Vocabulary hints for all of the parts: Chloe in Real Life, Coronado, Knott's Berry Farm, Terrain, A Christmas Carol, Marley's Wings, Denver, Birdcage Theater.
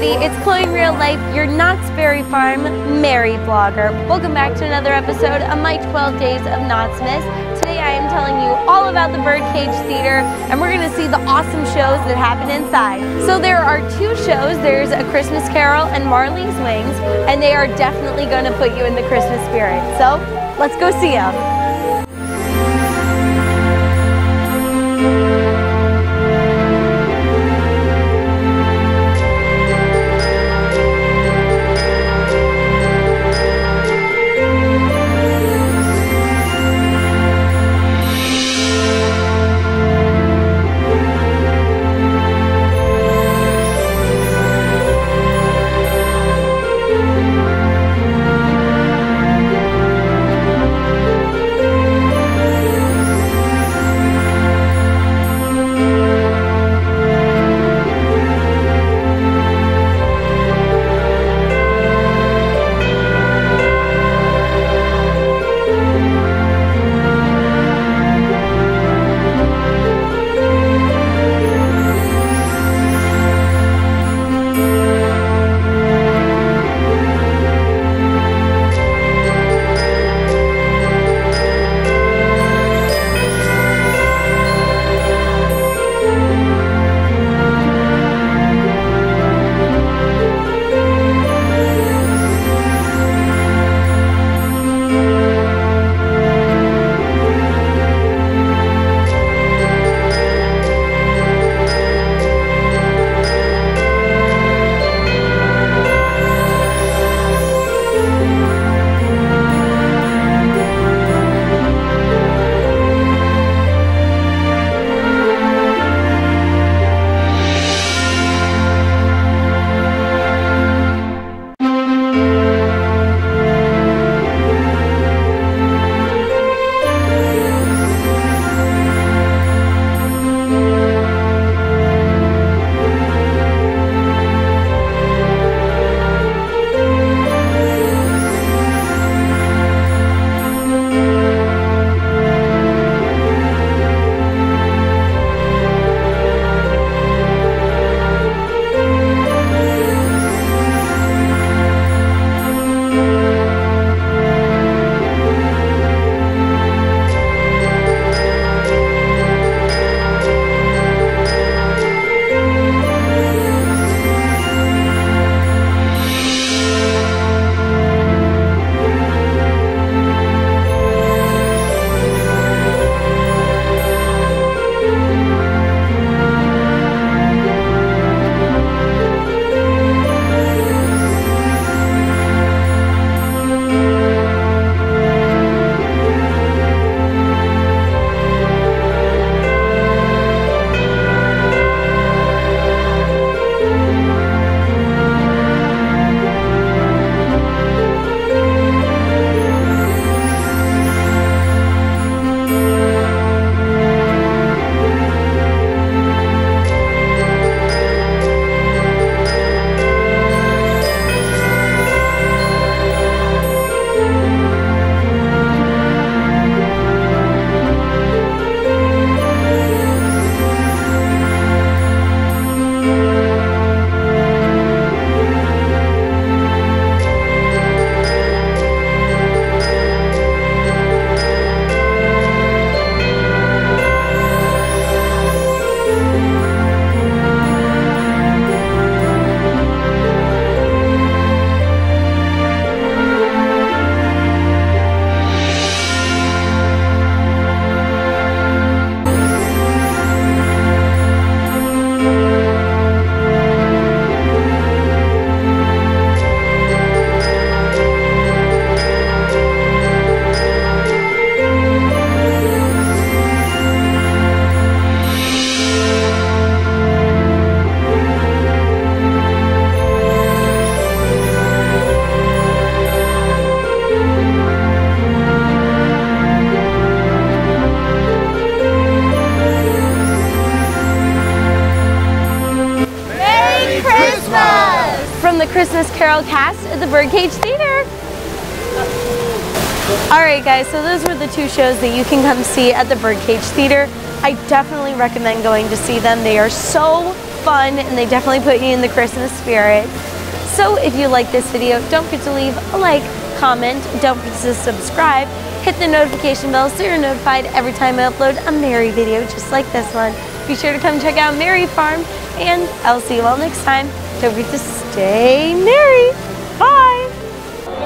It's Chloe in Real Life, your Knott's Berry Farm Mary Blogger. Welcome back to another episode of my 12 Days of Knottsmas. Today I am telling you all about the Birdcage Theater, and we're going to see the awesome shows that happen inside. So there are two shows. There's A Christmas Carol and Marley's Wings, and they are definitely going to put you in the Christmas spirit. So let's go see them. The Christmas Carol cast at the Birdcage Theater. Alright guys, so those were the two shows that you can come see at the Birdcage Theater. I definitely recommend going to see them. They are so fun and they definitely put you in the Christmas spirit. So if you like this video, don't forget to leave a like, comment, don't forget to subscribe, hit the notification bell so you're notified every time I upload a Mary video just like this one. Be sure to come check out Mary Farm, and I'll see you all next time. Don't forget to stay merry. Bye!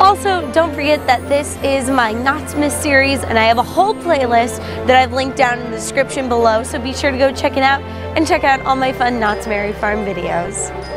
Also, don't forget that this is my Not to Miss series, and I have a whole playlist that I've linked down in the description below, so be sure to go check it out and check out all my fun Knott's Berry Farm videos.